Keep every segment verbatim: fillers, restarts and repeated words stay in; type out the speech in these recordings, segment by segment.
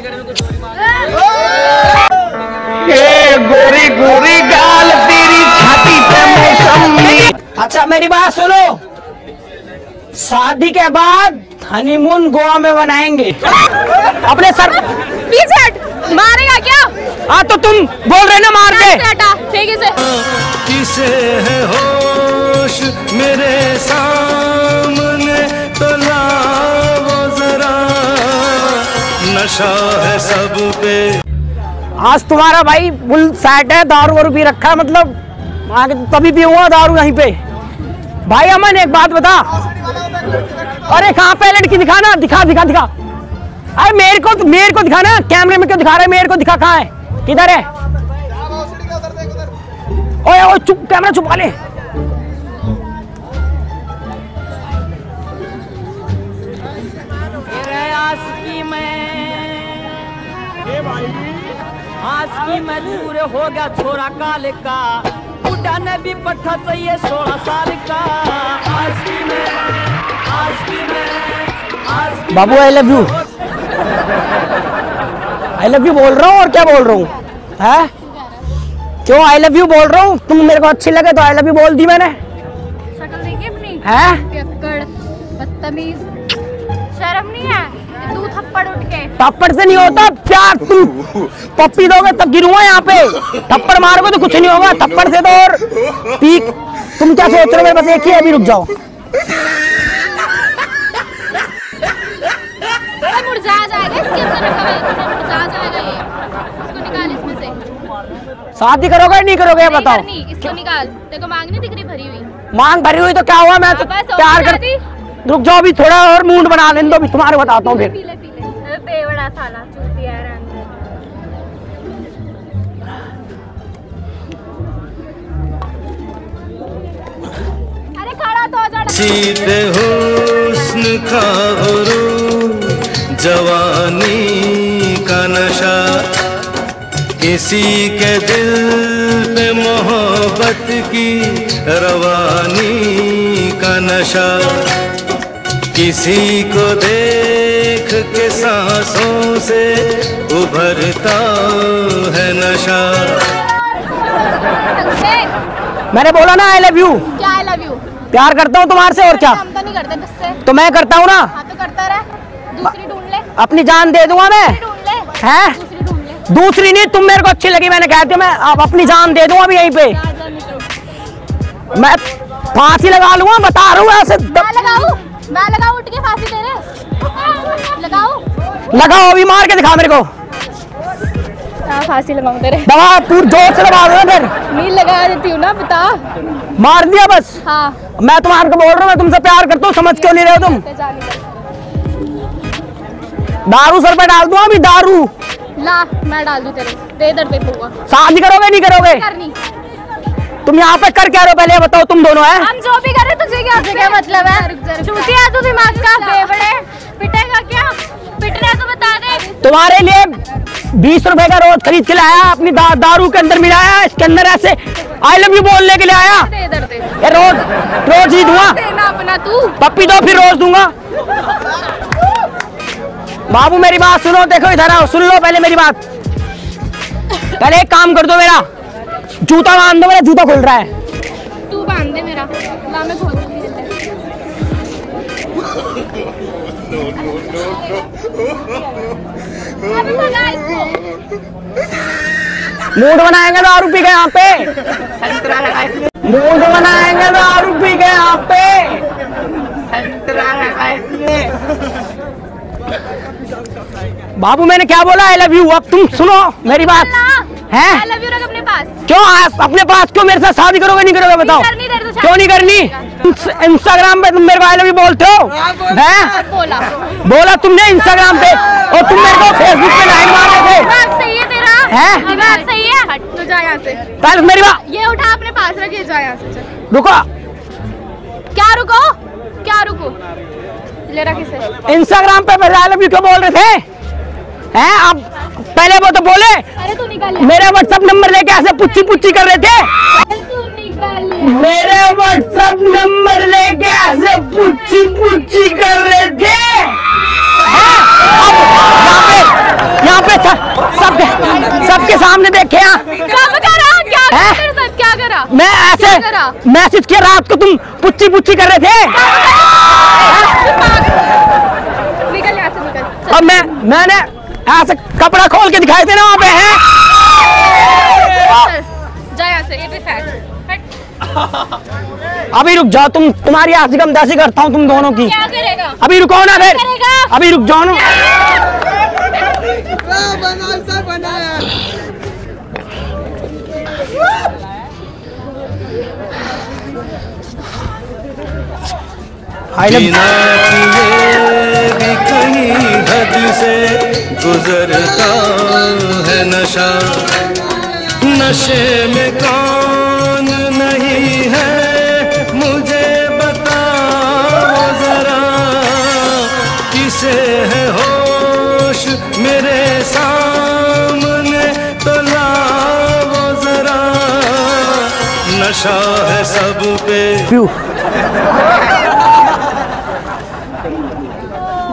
गोरी गोरी गाल तेरी छाती पे मौसम। अच्छा मेरी बात सुनो, शादी के बाद हनीमून गोवा में बनाएंगे। अपने सर पीछे मारेगा क्या? हाँ तो तुम बोल रहे ना मार दे। ठीक है सर। किसे है होश मेरे सामने तो लाओ जरा, नशा है सब पे। आज तुम्हारा भाई बुल सेट है, दारू वारू भी रखा है, मतलब आगे तभी भी हुआ दारू यहीं पे। भाई अमन एक बात बता, अरे कहाँ पे लड़की दिखाना, दिखा दिखा दिखा। अरे मेरे को मेरे को दिखाना, कैमरे में क्यों दिखा रहे, मेरे को दिखा। कहाँ है, किधर है? ओए ओए चुप, कैमरा छुपा ले। मजबूर हो गया छोरा काल का, बुढ़ा ने भी पट्टा चाहिए सोलह साल का। बाबू I love you, I love you बोल रहा हूँ और क्या बोल रहा हूँ, है क्यों आई लव यू बोल रहा हूँ। तुम मेरे को अच्छी लगे तो आई लव यू बोल दी मैंने। शक्ल देखी अपनी, है बदतमीज, शर्म नहीं है। तू थप्पड़ उठ के, थप्पड़ से नहीं होता प्यार। तुम पप्पी दोगे तब गिरूंगा यहाँ पे, थप्पड़ मारोगे तो कुछ नहीं होगा। थप्पड़ से तो और पीक। तुम क्या सोच रहे हो, बस एक ही अभी रुक जाओ। मुरझा जाएगा इसके अंदर रखा है, मुरझा जाएगा ये। इसको निकाल इसमें से। शादी करोगे नहीं करोगे बताओ? नहीं, इसको निकाल। तेरे को मांग नहीं दिख रही भरी हुई? मांग भरी हुई तो क्या हुआ, मैं तो प्यार कर। रुक जाओ अभी थोड़ा और मूड बना लेने दो, अभी तुम्हारे बताता हूँ। फिर बेवड़ा साला चूतिया है। अरे खड़ा तो जा। सीधे हुस्न का हुरूर, जवानी का नशा, किसी के दिल पे मोहब्बत की रवानी का नशा, किसी को देख के सांसों से उभरता है नशा। मैंने बोला ना आई लव यू, क्या आई लव यू? प्यार करता हूँ तुम्हारे से और क्या। हम तो नहीं करते तुझसे। तो मैं करता हूँ ना। हाँ तो करता रहा, दूसरी ढूंढ ले। अपनी जान दे दूंगा मैं। हैं? दूसरी, दूसरी नहीं, तुम मेरे को अच्छी लगी मैंने कहा था, मैं आप अपनी जान दे दूंगा अभी यहीं पे। मैं फांसी लगा लूंगा, बता रहा हूँ। ऐसे मैं लगाऊं, मैं लगाऊं उठ के फांसी तेरे, लगाऊं लगाओ अभी, मार के दिखा मेरे को। फांसी लगाऊं तेरे, दबा पूरी जोर से दबा दो। फिर मैं लगा देती हूँ ना, बता। मार दिया बस? हाँ। मैं तुम्हारे को बोल रहा हूँ, मैं तुमसे प्यार करता हूँ, समझ क्यों नहीं रहे हो तुम? दारू सर पे डाल दूं अभी, दारू ला मैं डाल दूं तेरे तेरे दर पे होगा। शादी करोगे नहीं करोगे? करनी। तुम यहाँ पे कर क्या रहे हो पहले बताओ, तुम दोनों हैं। हम जो भी करें तुझे क्या क्या मतलब है? चूतिया है तू, दिमाग का बेवड़े। पिटेगा क्या? पिटना तो बता दे। तुम्हारे लिए बीस रुपए का रोज खरीद के लाया, अपनी दा, दारू के अंदर मिलाया, इसके अंदर ऐसे आई लव यू बोलने के लिए आया। ये रोज रोज ही दूंगा अपना, तू पप्पी दो फिर रोज दूंगा। बाबू मेरी बात सुनो, देखो इधर आओ, सुन लो पहले मेरी बात। पहले एक काम कर दो, मेरा जूता बांध दो, मेरा जूता खुल रहा है। तू बांध दे मेरा, ना मैं खोल दूंगी। मूड बनाएंगे तो आरोपी के यहाँ पे, मूड बनाएंगे तो आरोपी के यहाँ पे। बाबू मैंने क्या बोला आई लव यू, अब तुम सुनो मेरी बात। है आई लव यू रख अपने पास। क्यों अपने पास? क्यों मेरे साथ शादी करोगे नहीं करोगे बताओ? क्यों नहीं करनी? इंस्टाग्राम पे तुम मेरे को आई लव यू बोलते हो, हैं? बोला बोला तुमने इंस्टाग्राम पे, और तुम मेरे को फेसबुक पे लाइन मार रहे थे। मेरी बात ये उठा अपने पास रखे, जा यहाँ से। रुको क्या, रुको क्या, रुको ले रहा किसे? इंस्टाग्राम पे आई लव यू क्यों बोल रहे थे हैं आप? पहले वो तो बोले। अरे तू निकाल, मेरा व्हाट्सएप नंबर लेके ऐसे पुच्ची पुच्ची कर रहे थे। तू निकाल, मेरा व्हाट्सएप नंबर लेके ऐसे पुच्ची पुच्ची कर रहे थे। किया? मैसेज किया रात को, तुम पुच्ची पुच्ची कर रहे थे। निकल यहाँ से, निकल। अब मैं मैंने ऐसे कपड़ा खोल के दिखाए थे ना वहाँ पे है। जा यहाँ से, ये भी फैक्ट। अभी रुक जाओ तुम, तुम्हारी ऐसी कम दासी करता हूँ तुम दोनों की। क्या करेगा? अभी रुको ना फिर, अभी रुक जाओ ना। बिना किए भी कहीं हद से गुजरता है नशा, नशे में कौन नहीं है मुझे बताओ जरा, किसे है होश मेरे सामने तो लाओ जरा, नशा है सब पे।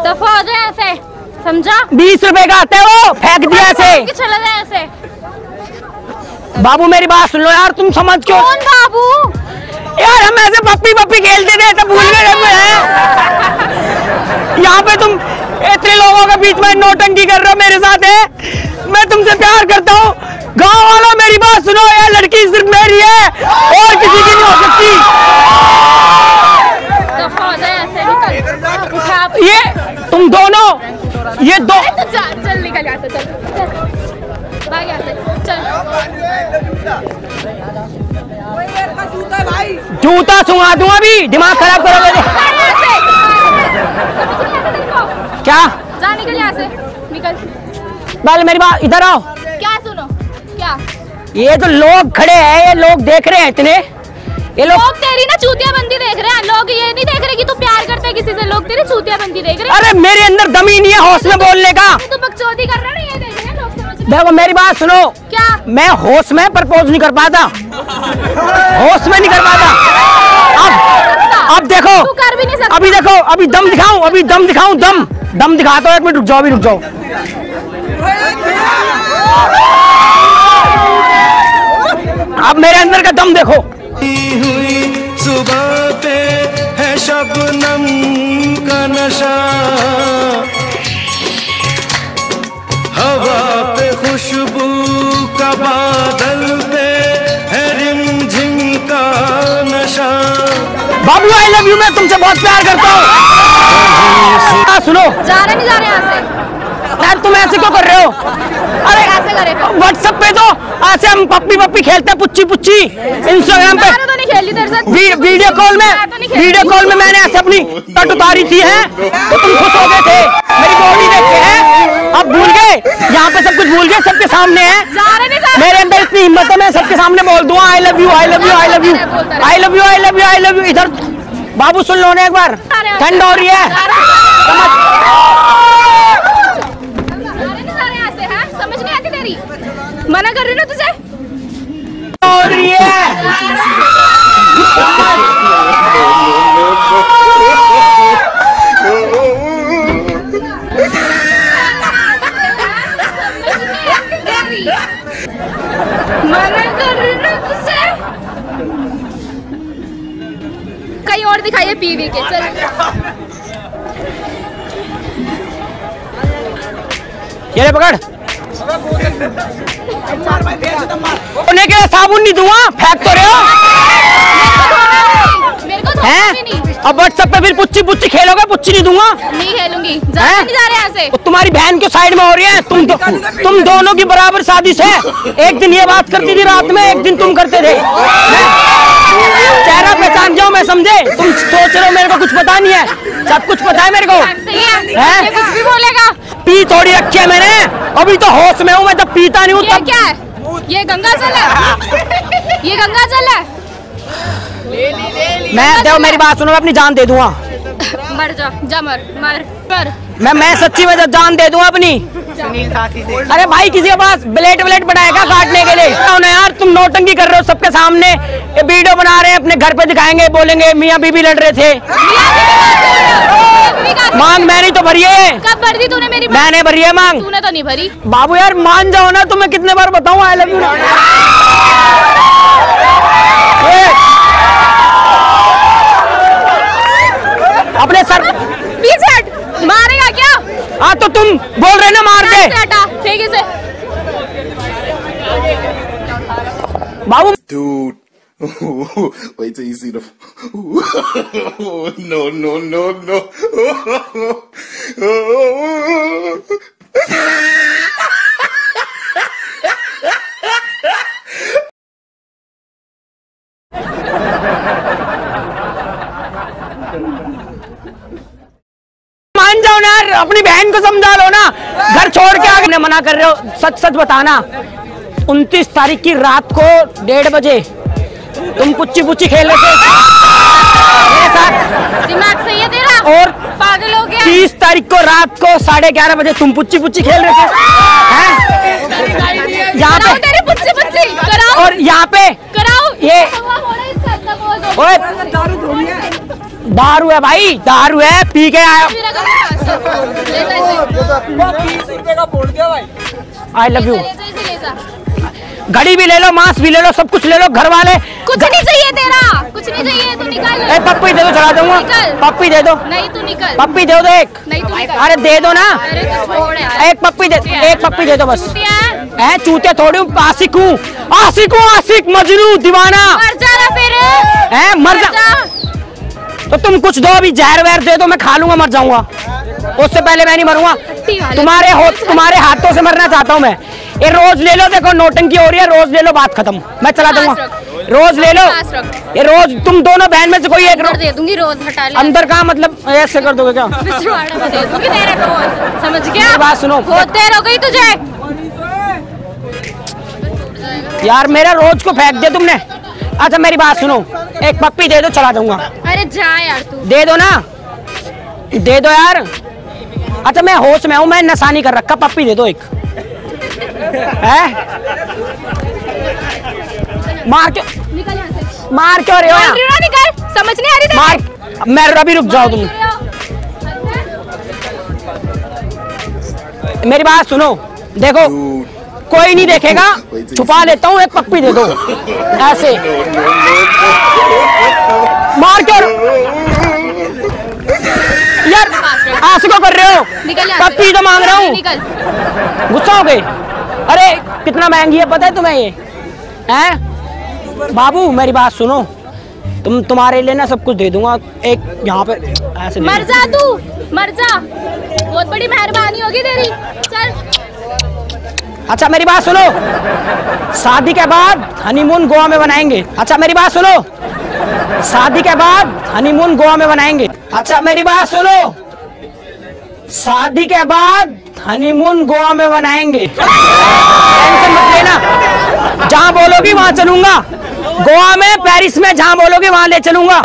दफा हो जाए ऐसे, समझा? बीस रुपए का आते हो, फेंक दिया ऐसे, चला जाए ऐसे। बाबू मेरी बात सुन लो यार, तुम समझ क्यों? कौन बाबू? यार हम ऐसे पप्पी पप्पी खेलते थे, तो भूल गए हम हैं। यहाँ पे तुम इतने लोगों के बीच में नोटंकी कर रहे हो मेरे साथ है। मैं तुमसे प्यार करता हूँ गाँव वालों, मेरी बात सुनो यार, लड़की सिर्फ मेरी है और किसी की नहीं हो सकती। ये तुम दोनों, ये दो तो चल निकल यहाँ से, चल भाग यहाँ से, चल। जूता सुंघा दूंगा अभी, दिमाग खराब करोगे। क्या जा, निकल यहाँ से, निकल। बाल मेरी बात, इधर आओ। क्या सुनो? क्या ये जो लोग खड़े हैं, ये लोग देख रहे हैं इतने, ये लोग लोग तेरी ना चूतियाबंदी देख रहे हैं। लोग ये नहीं देख रहे कि तू प्यार करता है किसी से, लोग तेरी चूतियाबंदी देख रहे हैं। अरे मेरे अंदर दम ही नहीं है हौसले बोलने का। तू बकचोदी कर रहा है ना, ये देख रहे हैं लोग, समझ रहे हैं। देखो मेरी बात सुनो, क्या मैं होश में प्रपोज नहीं कर पाता? होश में नहीं कर पाता। अब अब देखो, तू कर भी नहीं सकता। अभी देखो, अभी दम दिखाऊं, अभी दम दिखाऊं, दम दम दिखाता हूं। एक मिनट रुक जाओ, अभी रुक जाओ। अब मेरे अंदर का दम देखो। हुई सुबह पे है शबनम का नशा, हवा पे खुशबू का बादल पे है रिमझिम का नशा। बाबू आई लव यू, मैं तुमसे बहुत प्यार करता हूँ। सुनो, जा रहे नहीं जा रहे यहाँ से यार, तुम ऐसे क्यों कर रहे हो? अरे ऐसे करे व्हाट्सएप पे तो ऐसे हम पप्पी पप्पी खेलते हैं, पुच्ची पुच्ची। इंस्टाग्राम पे तो नहीं खेली, वीडियो कॉल में वीडियो कॉल में मैंने ऐसे अपनी तट उतारी थी है, तो तुम खुश हो गए थे मेरी बॉडी देख के है। अब भूल गए, यहाँ पे सब कुछ भूल गए, सबके सामने है। मेरे अंदर इतनी हिम्मत है, मैं सबके सामने बोल दूंगा I love you, I love you, I love you, I love you, I love you, I love you. इधर बाबू सुन लो ना एक बार, ठंड हो रही है, मना कर रही ना तुझे। मना कर रही ना तुझे। कहीं और दिखाइए पीवी के, चल ये पकड़। होने के लिए साबुन नहीं दूंगा, फेंक तो रहे हो हैं। अब व्हाट्सएप पे फिर पुच्ची पुच्ची खेलोगे, पुच्ची नहीं दूंगा, नहीं खेलूंगी। नहीं जा रहे यहाँ से। तुम्हारी बहन क्यों साइड में हो रही है? तुम दो, तुम दोनों की बराबर साजिश है। एक दिन ये बात करती थी रात में, एक दिन तुम करते थे। चेहरा पहचान जाओ मैं, समझे? तुम सोच रहे हो मेरे को कुछ पता नहीं है, सब कुछ पता है मेरे को है। कुछ भी बोलेगा, पी थोड़ी रखी है मैंने, अभी तो होश में हूँ मैं, जब पीता नहीं हूँ तब। क्या है ये? गंगा जल है, ये गंगा जल है। ले ले ले ले। मैं देखो मेरी बात सुनो, मैं अपनी जान दे दूंगा। मर जा, जा मर मर मर। मैं मैं सच्ची में जान दे दूंगा अपनी। सुनील साथी से। अरे भाई किसी के पास ब्लेड ब्लेड बनाएगा काटने के लिए? यार तुम नोटंकी कर रहे हो, सबके सामने वीडियो बना रहे हैं, अपने घर पे दिखाएंगे, बोलेंगे मियाँ बीबी लड़ रहे थे। मांग मैंने तो भरी है। कब भरी तूने मेरी? मैंने भरी है मांग, तूने तो नहीं भरी। बाबू यार मान जाओ ना, तुम्हें कितने बार बताऊँ आई लव यू। अपने सर पीछे हट, मारेगा क्या? हाँ तो तुम बोल रहे ना मार दे। हटा ठीक है से बाबू। Wait till you see the. No no no no. मान जाओ ना, अपनी बहन को समझा लो ना, घर छोड़ के आगे मना कर रहे हो। सच सच बताना, उनतीस तारीख की रात को डेढ़ बजे तुम पुच्ची पुच्ची खेल रहे थे मेरे साथ। दिमाग सही है तेरा? और पागल हो गया। तीस तारीख को रात को साढ़े ग्यारह बजे तुम पुच्ची पुच्ची खेल रहे थे यहाँ पे। तेरी पुच्ची पुच्ची कराओ। और यहाँ पे कराओ ये दारू है भाई, दारू है, पी के आया। I love you. घड़ी भी ले लो, मांस भी ले लो, सब कुछ ले लो। घर वाले कुछ नहीं चाहिए तेरा, कुछ नहीं चाहिए, तू निकल। ए पप्पी दे दो, चढ़ा दूंगा। पप्पी दे दो। नहीं तू निकल। पप्पी दे दो एक। नहीं तू निकल। अरे दे दो ना। अरे छोड़ यार। एक पप्पी दे, एक पप्पी दे दो बस। है चूते थोड़ी हूँ, आशिक हूँ, आशिक हूँ, आशिक मजनू दीवाना। है मर जा तो तुम कुछ दो, अभी जहर वहर दे दो, मैं खा लूंगा, मर जाऊंगा। उससे पहले मैं नहीं मरूंगा, तुम्हारे हो, तुम्हारे हाथों से मरना चाहता हूं मैं। ये रोज ले लो, देखो नोटंकी हो रही है, रोज ले लो, बात खत्म, मैं चला दूंगा। रोज ले लो, ये रोज तुम दोनों बहन में से कोई एक दे दूंगी। रोज हटा ले अंदर का मतलब, ऐसे कर दोगे क्या? समझ गया? बात सुनो, बहुत देर हो गई तुझे यार, मेरा रोज को फेंक दिया तुमने। अच्छा मेरी बात सुनो, एक पप्पी दे दो, चला दूंगा। अरे जा यार तू। दे दो ना, दे दो यार। अच्छा मैं होश में हूँ, मैं नशा नहीं कर रखा, पप्पी दे दो एक। मार क्यों, मार क्यों रहे हो? निकल, समझ नहीं आ रही। मार मैं अभी, रुक जाओ तुम, मेरी बात सुनो। देखो कोई नहीं देखेगा, छुपा लेता हूँ, एक पप्पी दे दो ऐसे। मार के यार आशिकों कर रहे हो, पप्पी तो मांग रहा हूँ, गुस्सा हो गए। अरे कितना महंगी है पता है तुम्हें ये? हैं बाबू मेरी बात सुनो, तुम तुम्हारे लिए ना सब कुछ दे दूंगा, एक यहाँ पे ऐसे। मर जा तू, मर जा, बहुत बड़ी मेहरबानी होगी तेरी, चल। अच्छा मेरी बात सुनो, शादी के बाद हनीमून गोवा में बनाएंगे। अच्छा मेरी बात सुनो, शादी के बाद हनीमून गोवा में बनाएंगे। अच्छा मेरी बात सुनो, शादी के बाद हनीमून गोवा में बनाएंगे। टेंशन मत लेना, जहाँ बोलोगी वहाँ चलूंगा, गोवा में, पेरिस में, जहाँ बोलोगी वहाँ ले चलूंगा।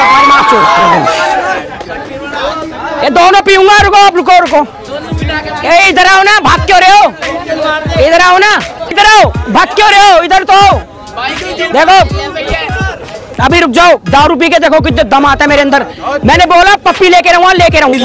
ये दोनों पीऊंगा, रुको रुको रुको, इधर आओ ना, भाग क्यों रहे हो? इधर आओ ना, इधर आओ, भाग क्यों रहे हो? इधर तो देखो, अभी रुक जाओ, दारू पी के देखो कितना दम आता है मेरे अंदर। मैंने बोला पप्पी लेके रहूंगा, लेके रहूंगा।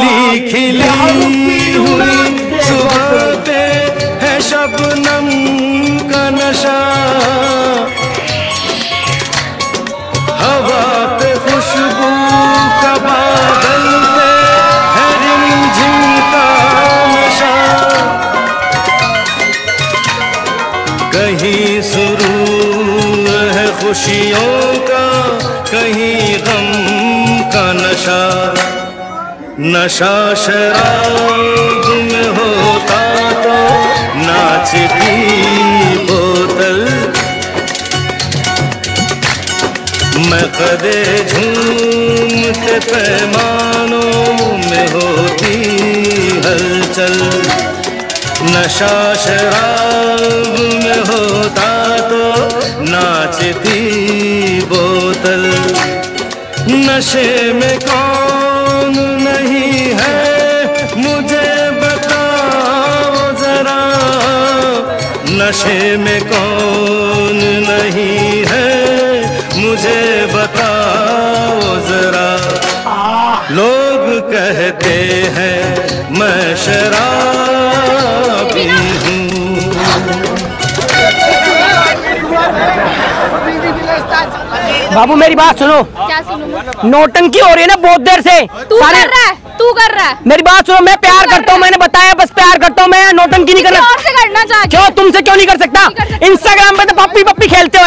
कहीं सुरूर है खुशियों का, कहीं गम का नशा, नशा शराब में होता तो नाचती बोतल। मैं कदे झूमते पैमानों में होती हलचल, नशा शराब में होता तो नाचती बोतल। नशे में कौन नहीं है मुझे बताओ जरा, नशे में कौन नहीं है मुझे बताओ जरा। लोग कहते हैं मैं शराबी हूँ, बाबू मेरी बात सुनो। क्या सुनो? नोटंकी हो रही है ना बहुत देर से, तू कर रहा है। तू कर रहा है। मेरी बात सुनो, मैं प्यार करता हूँ, मैंने बताया बस प्यार करता हूँ, मैं नौटंकी नहीं करना करना चाहती। क्यों तुमसे क्यों नहीं कर सकता? इंस्टाग्राम पे तो पप्पी पप्पी खेलते हो,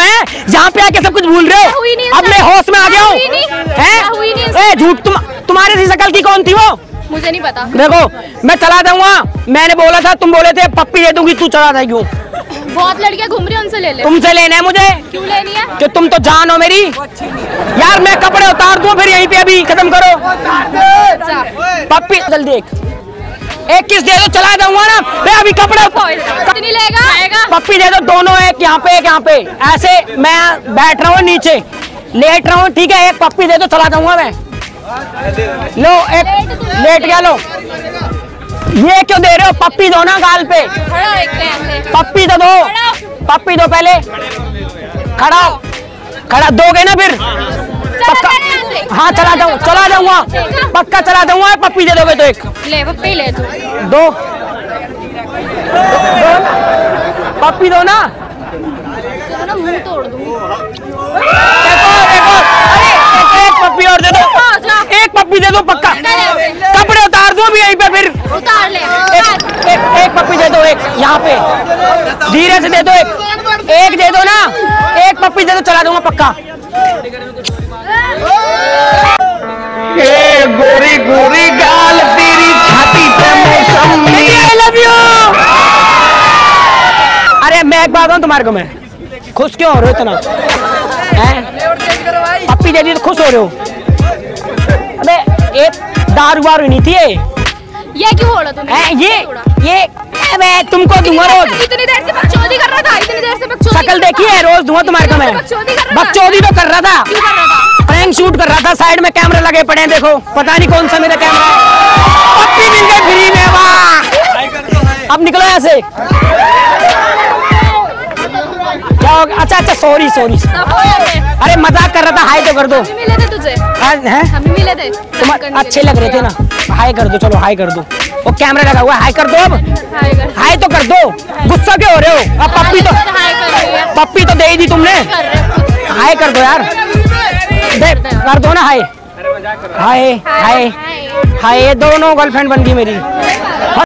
यहाँ पे आके सब कुछ भूल रहे हो। अब मैं होश में आ गया हूँ। झूठ, तुम तुम्हारे सी शकल की कौन थी वो? मुझे नहीं पता। देखो मैं चला दूंगा, मैंने बोला था, तुम बोले थे पप्पी दे दूंगी, तू चला था क्यों? बहुत लड़कियां घूम रही हैं, उनसे ले ले। तुमसे लेना है मुझे? क्यों लेनी है? कि तुम तो जान हो मेरी। यार मैं कपड़े उतार दूं फिर यहीं पे, अभी खत्म करो। पप्पी जल्दी देख, एक किस दे दो, चला दूंगा ना मैं अभी कपड़े। नहीं लेगा? पप्पी दे दो, दोनों एक यहाँ पे एक यहाँ पे। ऐसे मैं बैठ रहा हूँ, नीचे लेट रहा हूँ, ठीक है? एक पप्पी दे दो, चला दूंगा मैं। लो एक लेट गया, लो। ये क्यों दे रहे हो? पप्पी दो ना गाल पे। पप्पी तो दो, पप्पी दो पहले। खड़ा खड़ा दोगे ना फिर? पक्का? हाँ चला दूँ, चला दूंगा पक्का, चला दूंगा। पप्पी दे दोगे तो एक ले, पप्पी ले दो, दो पप्पी दो ना। मुंह तोड़ दूँ। एक पप्पी और दे दो, एक पप्पी दे दो पक्का। कपड़े उतार दो भी यहीं पे फिर। उतार ले। एक, एक, एक पप्पी दे दो, एक यहाँ पे धीरे से दे दो, एक एक दे दो ना, एक पप्पी दे दो, चला दूंगा पक्का। ये गोरी गोरी गाल तेरी छाती पे, आई लव यू। अरे मैं एक बात हूँ तुम्हारे को, मैं खुश क्यों हो रहे हो इतना? पप्पी दे दी तो खुश हो रहे हो? अबे ये दारू वारू नहीं थी ये। ये क्यों हो रहा तुमने? ये ये अबे तुमको दूंगा रोज। इतनी देर से बकचोदी कर रहा था, इतनी देर से बकचोदी। शकल देखी है, रोज दूंगा तुम्हारे को मैं। बकचोदी तो कर रहा था, प्रैंक शूट कर रहा था, साइड में कैमरा लगे पड़े हैं, देखो पता नहीं कौन सा मेरा कैमरा है। पप्पी मिल गई फ्री में, वाह। अब निकलो ऐसे। अच्छा अच्छा सॉरी सॉरी, अरे मजाक कर रहा था। हाय तो कर दो। हम मिले थे तुझे। हम मिले थे। तुम अच्छे लग रहे थे ना, हाय कर दो, चलो हाय कर दो। वो कैमरा लगा हुआ है, हाय कर दो। अब हाय तो कर दो, गुस्सा क्यों हो रहे हो? अब पप्पी तो पप्पी तो दे ही दी तुमने, हाय कर दो यार, कर दो ना हाय। हाय हाय हाय, दोनों गर्लफ्रेंड बन गई मेरी।